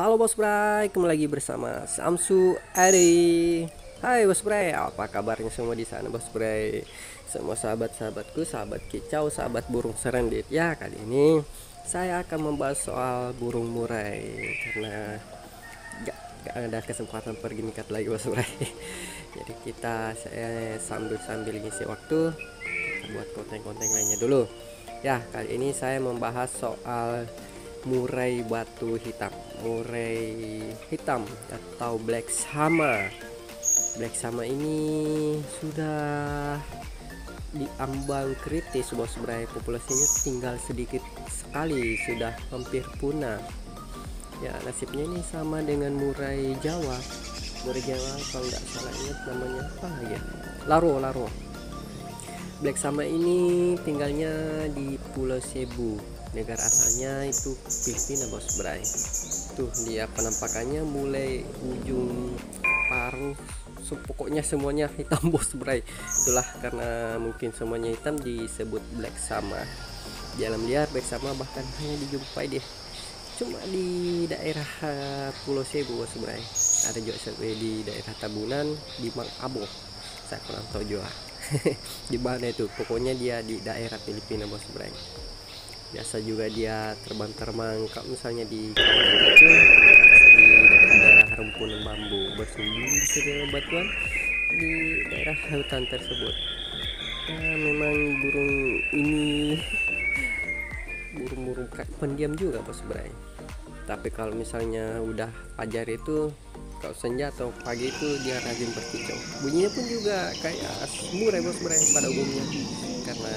Halo Bos Bray, kembali lagi bersama Samsu Ari. Hai Bos Bray, apa kabarnya semua di sana Bos Bray? Semua sahabat-sahabatku, sahabat kicau, sahabat burung serendit. Ya, kali ini saya akan membahas soal burung murai karena gak ada kesempatan pergi nikat lagi Bos Bray. Jadi saya sambil ngisi waktu kita buat konten-konten lainnya dulu. Ya, kali ini saya membahas soal murai batu hitam, murai hitam atau Black Shama. Black Shama ini sudah di ambang kritis Bos Bray, populasinya tinggal sedikit sekali, sudah hampir punah. Ya, nasibnya ini sama dengan murai Jawa. Murai Jawa kalau nggak salah ingat namanya apa ya? Laro. Black Shama ini tinggalnya di Pulau Cebu. Negara asalnya itu Filipina Bos Bray. Tuh dia penampakannya mulai ujung paruh, pokoknya semuanya hitam Bos Bray. Itulah karena mungkin semuanya hitam disebut Black Shama. Di alam liar Black Shama bahkan hanya dijumpai cuma di daerah Pulau Cebu Bos Bray. Ada juga di daerah Tabunan, di Makabo. Saya kurang tahu juga di mana itu. Pokoknya dia di daerah Filipina Bos Bray. Biasa juga dia terbang-terbang misalnya di daerah rumpunan bambu, bersembunyi di sekitar batuan di daerah hutan tersebut. Nah, memang burung ini burung-burung pendiam juga Bos Bray. Tapi kalau misalnya udah fajar itu, kalau senja atau pagi itu dia rajin berkicau. Bunyinya pun juga kayak murai Bos Bray pada umumnya, karena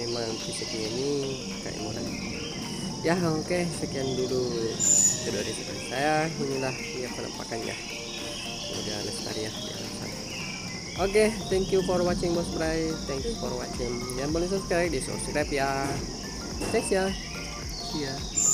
memang fisiknya ini kayak murai. Ya oke, sekian dulu video dari saya. Inilah dia penampakannya. Udah lestari ya. Oke, thank you for watching Bos Bray. Thank you for watching. Jangan lupa subscribe ya. Thanks ya. See ya.